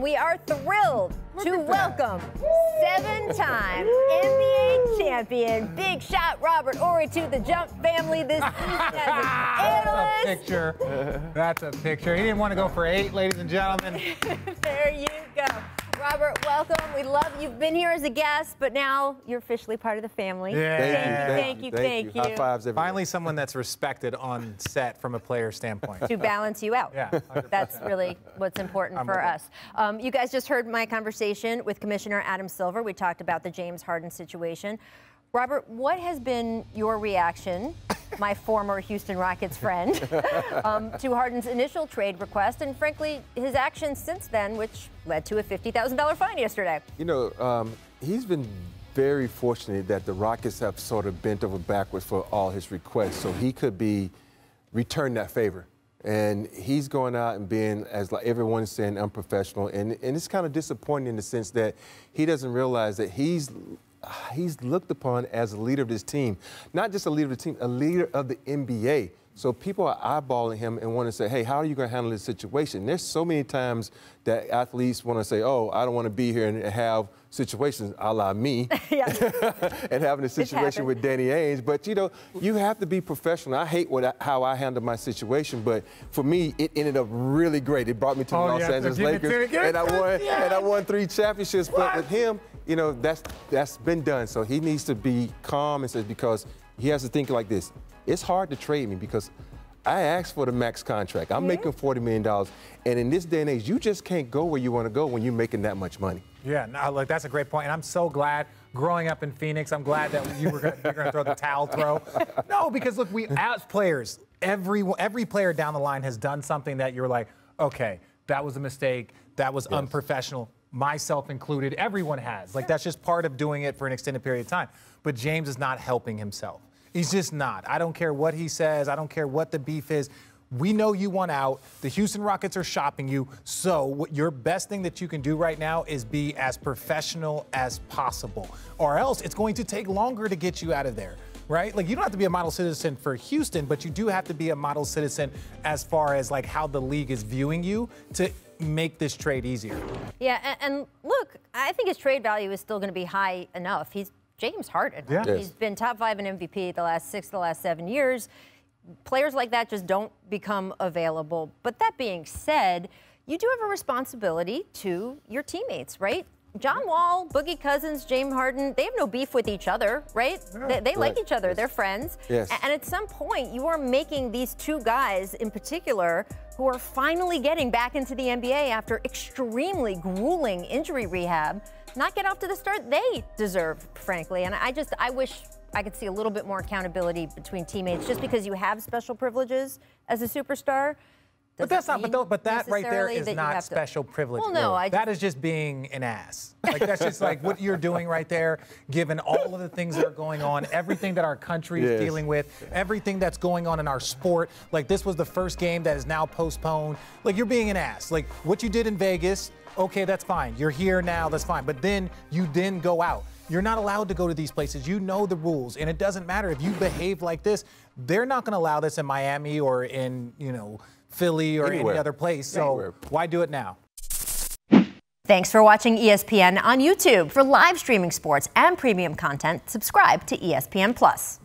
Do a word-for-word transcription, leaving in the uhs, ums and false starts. We are thrilled Look to welcome seven-time N B A champion, big shot Robert Horry to the Jump family this season as an analyst. That's a picture. That's a picture. He didn't want to go for eight, ladies and gentlemen. There you go. Robert, welcome. We love you've been here as a guest, but now you're officially part of the family. Yeah. Thank you, thank you, thank you. Thank you. High fives, everybody. Finally, someone that's respected on set from a player standpoint. To balance you out. Yeah, one hundred percent. That's really what's important I'm for us. Um, you guys just heard my conversation with Commissioner Adam Silver. We talked about the James Harden situation. Robert, what has been your reaction, my former Houston Rockets friend, um, to Harden's initial trade request and, frankly, his actions since then, which led to a fifty thousand dollar fine yesterday? You know, um, he's been very fortunate that the Rockets have sort of bent over backwards for all his requests, so he could be returned that favor. And he's going out and being, as like everyone's saying, unprofessional. And, and it's kind of disappointing in the sense that he doesn't realize that he's he's looked upon as a leader of this team, not just a leader of the team, a leader of the N B A. So people are eyeballing him and want to say, hey, how are you going to handle this situation? There's so many times that athletes want to say, oh, I don't want to be here and have situations a la me and having a situation with Danny Ainge. But, you know, you have to be professional. I hate what I, how I handle my situation, but for me, it ended up really great. It brought me to oh, the Los yeah, Angeles Lakers, and I won, yeah. and I won three championships. What? But with him, you know, that's that's been done. So he needs to be calm and says because he has to think like this. It's hard to trade me because I asked for the max contract. I'm yeah. making forty million dollars. And in this day and age, you just can't go where you want to go when you're making that much money. Yeah, no, look, that's a great point. And I'm so glad, growing up in Phoenix, I'm glad that you were going to throw the towel throw. No, because, look, we as players, every, every player down the line has done something that you're like, okay, that was a mistake, that was yes. unprofessional. Myself included, everyone has. Like, that's just part of doing it for an extended period of time. But James is not helping himself. He's just not. I don't care what he says. I don't care what the beef is. We know you want out. The Houston Rockets are shopping you. So what your best thing that you can do right now is be as professional as possible, or else it's going to take longer to get you out of there, right? Like, you don't have to be a model citizen for Houston, but you do have to be a model citizen as far as, like, how the league is viewing you to make this trade easier. Yeah, and, and look, I think his trade value is still going to be high enough. He's James Harden. Yeah. Yes. He's been top five in M V P the last six, the last seven years. Players like that just don't become available. But that being said, you do have a responsibility to your teammates, right? John Wall, Boogie Cousins, James Harden, they have no beef with each other, right? Yeah. They, they right. like each other. Yes. They're friends. Yes. And at some point, you are making these two guys in particular who are finally getting back into the N B A after extremely grueling injury rehab, not get off to the start they deserve, frankly. And I just, I wish I could see a little bit more accountability between teammates. Just because you have special privileges as a superstar, but that's not, but, though, but that right there is not special privilege. Well, no, I just, that is just being an ass. Like, that's just like what you're doing right there, given all of the things that are going on, everything that our country is dealing with, everything that's going on in our sport. Like, this was the first game that is now postponed. Like, you're being an ass. Like, what you did in Vegas, okay, that's fine. You're here now, that's fine. But then you then go out. You're not allowed to go to these places. You know the rules, and it doesn't matter if you behave like this. They're not going to allow this in Miami or in, you know, Philly or Anywhere. any other place. So Anywhere. why do it now? Thanks for watching E S P N on YouTube. For live streaming sports and premium content, subscribe to E S P N Plus.